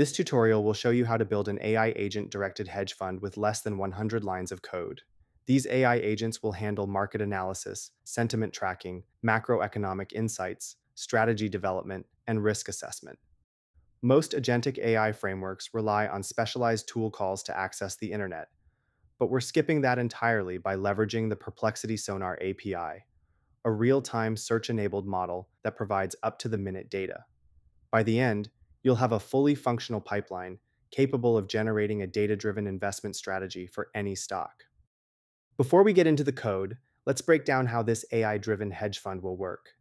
This tutorial will show you how to build an AI agent-directed hedge fund with less than 100 lines of code. These AI agents will handle market analysis, sentiment tracking, macroeconomic insights, strategy development, and risk assessment. Most agentic AI frameworks rely on specialized tool calls to access the internet, but we're skipping that entirely by leveraging the Perplexity Sonar API, a real-time search-enabled model that provides up-to-the-minute data. By the end, you'll have a fully functional pipeline capable of generating a data-driven investment strategy for any stock. Before we get into the code, let's break down how this AI-driven hedge fund will work.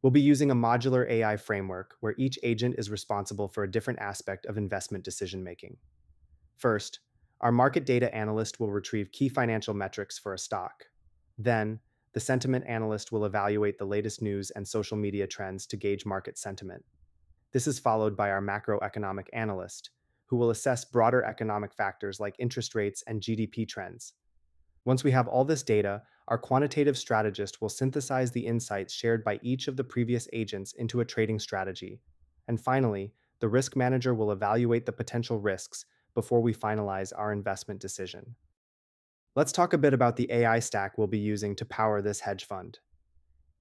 We'll be using a modular AI framework where each agent is responsible for a different aspect of investment decision-making. First, our market data analyst will retrieve key financial metrics for a stock. Then, the sentiment analyst will evaluate the latest news and social media trends to gauge market sentiment. This is followed by our macroeconomic analyst, who will assess broader economic factors like interest rates and GDP trends. Once we have all this data, our quantitative strategist will synthesize the insights shared by each of the previous agents into a trading strategy. And finally, the risk manager will evaluate the potential risks before we finalize our investment decision. Let's talk a bit about the AI stack we'll be using to power this hedge fund.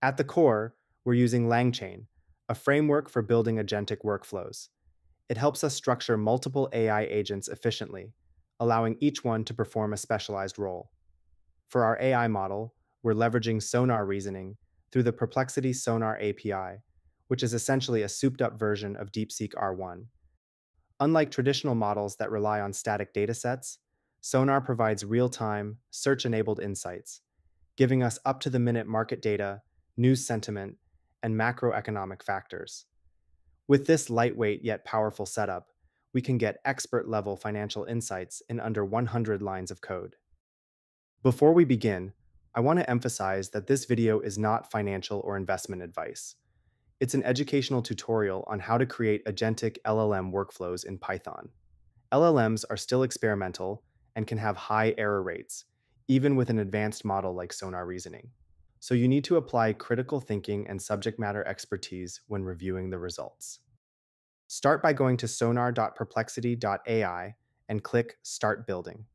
At the core, we're using LangChain, a framework for building agentic workflows. It helps us structure multiple AI agents efficiently, allowing each one to perform a specialized role. For our AI model, we're leveraging Sonar reasoning through the Perplexity Sonar API, which is essentially a souped-up version of DeepSeek R1. Unlike traditional models that rely on static datasets, Sonar provides real-time, search-enabled insights, giving us up-to-the-minute market data, news sentiment, and macroeconomic factors. With this lightweight yet powerful setup, we can get expert-level financial insights in under 100 lines of code. Before we begin, I want to emphasize that this video is not financial or investment advice. It's an educational tutorial on how to create agentic LLM workflows in Python. LLMs are still experimental and can have high error rates, even with an advanced model like Sonar reasoning. So you need to apply critical thinking and subject matter expertise when reviewing the results. Start by going to sonar.perplexity.ai and click Start Building.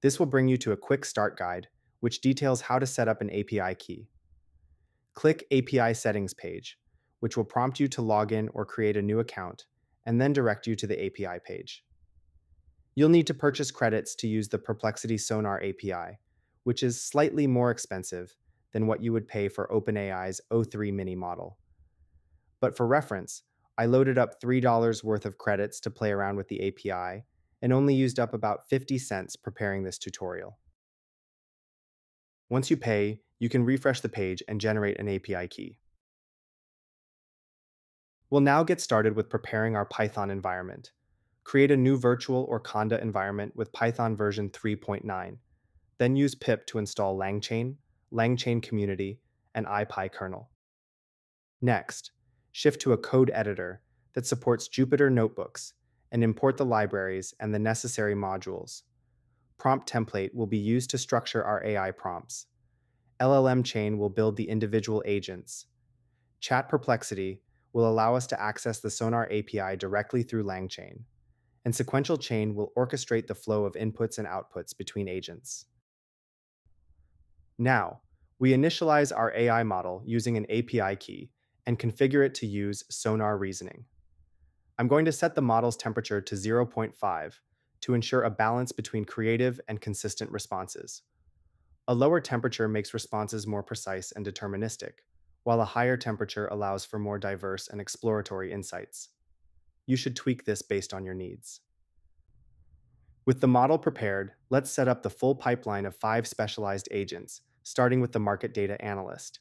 This will bring you to a quick start guide, which details how to set up an API key. Click API Settings page, which will prompt you to log in or create a new account, and then direct you to the API page. You'll need to purchase credits to use the Perplexity Sonar API, which is slightly more expensive than what you would pay for OpenAI's O3 mini model. But for reference, I loaded up $3 worth of credits to play around with the API, and only used up about 50 cents preparing this tutorial. Once you pay, you can refresh the page and generate an API key. We'll now get started with preparing our Python environment. Create a new virtual or Conda environment with Python version 3.9. Then use pip to install LangChain, LangChain Community, and IPyKernel. Next, shift to a code editor that supports Jupyter Notebooks, and import the libraries and the necessary modules. Prompt template will be used to structure our AI prompts. LLM chain will build the individual agents. Chat Perplexity will allow us to access the Sonar API directly through LangChain. And sequential chain will orchestrate the flow of inputs and outputs between agents. Now, we initialize our AI model using an API key and configure it to use Sonar reasoning. I'm going to set the model's temperature to 0.5 to ensure a balance between creative and consistent responses. A lower temperature makes responses more precise and deterministic, while a higher temperature allows for more diverse and exploratory insights. You should tweak this based on your needs. With the model prepared, let's set up the full pipeline of 5 specialized agents, starting with the market data analyst.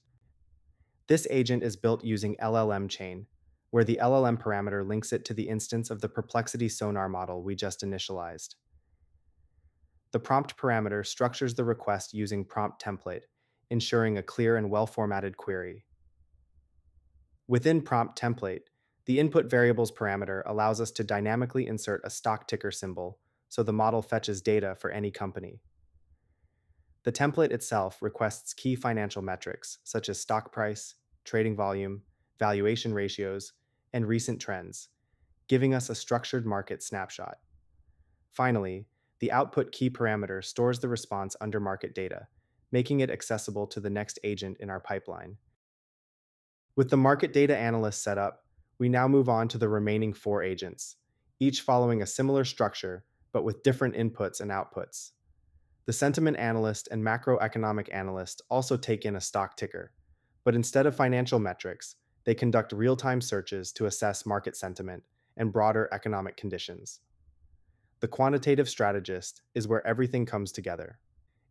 This agent is built using LLM chain, where the LLM parameter links it to the instance of the Perplexity Sonar model we just initialized. The prompt parameter structures the request using prompt template, ensuring a clear and well-formatted query. Within prompt template, the input variables parameter allows us to dynamically insert a stock ticker symbol, so the model fetches data for any company. The template itself requests key financial metrics, such as stock price, trading volume, valuation ratios, and recent trends, giving us a structured market snapshot. Finally, the output key parameter stores the response under market data, making it accessible to the next agent in our pipeline. With the market data analyst set up, we now move on to the remaining 4 agents, each following a similar structure, but with different inputs and outputs. The sentiment analyst and macroeconomic analyst also take in a stock ticker, but instead of financial metrics, they conduct real-time searches to assess market sentiment and broader economic conditions. The quantitative strategist is where everything comes together.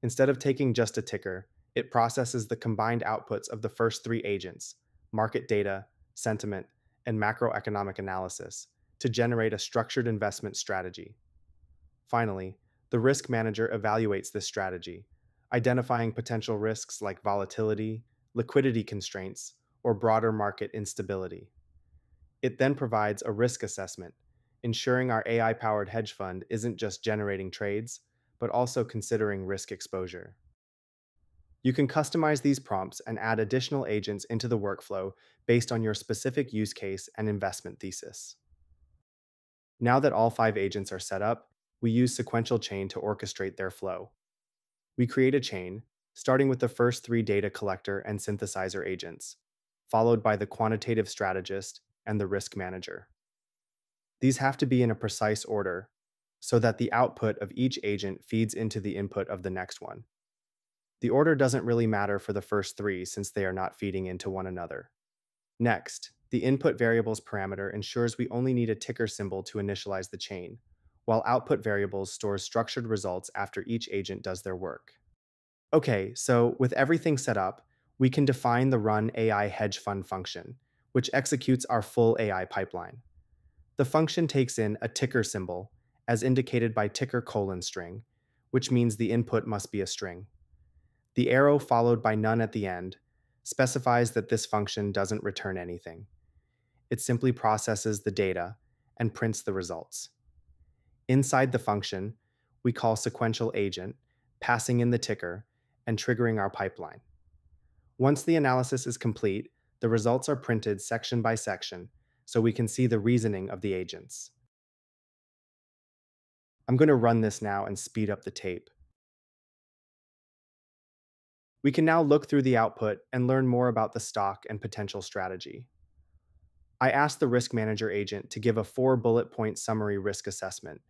Instead of taking just a ticker, it processes the combined outputs of the first 3 agents, market data, sentiment, and macroeconomic analysis, to generate a structured investment strategy. Finally, the risk manager evaluates this strategy, identifying potential risks like volatility, liquidity constraints, or broader market instability. It then provides a risk assessment, ensuring our AI-powered hedge fund isn't just generating trades, but also considering risk exposure. You can customize these prompts and add additional agents into the workflow based on your specific use case and investment thesis. Now that all 5 agents are set up, we use sequential chain to orchestrate their flow. We create a chain, starting with the first 3 data collector and synthesizer agents, followed by the quantitative strategist and the risk manager. These have to be in a precise order so that the output of each agent feeds into the input of the next one. The order doesn't really matter for the first 3 since they are not feeding into one another. Next, the input variables parameter ensures we only need a ticker symbol to initialize the chain, while output variables stores structured results after each agent does their work. Okay, so with everything set up, we can define the run AI hedge fund function, which executes our full AI pipeline. The function takes in a ticker symbol, as indicated by ticker colon string, which means the input must be a string. The arrow followed by none at the end specifies that this function doesn't return anything. It simply processes the data and prints the results. Inside the function, we call sequential agent, passing in the ticker, and triggering our pipeline. Once the analysis is complete, the results are printed section by section, so we can see the reasoning of the agents. I'm going to run this now and speed up the tape. We can now look through the output and learn more about the stock and potential strategy. I asked the risk manager agent to give a 4-bullet point summary risk assessment,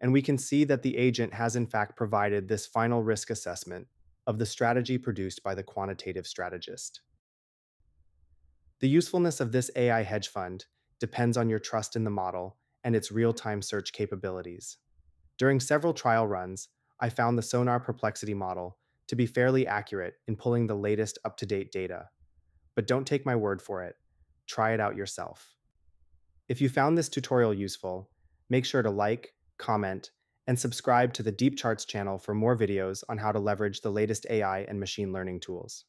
and we can see that the agent has in fact provided this final risk assessment of the strategy produced by the quantitative strategist. The usefulness of this AI hedge fund depends on your trust in the model and its real-time search capabilities. During several trial runs, I found the Sonar Perplexity model to be fairly accurate in pulling the latest up-to-date data. But don't take my word for it. Try it out yourself. If you found this tutorial useful, make sure to like, comment, and subscribe to the Deep Charts channel for more videos on how to leverage the latest AI and machine learning tools.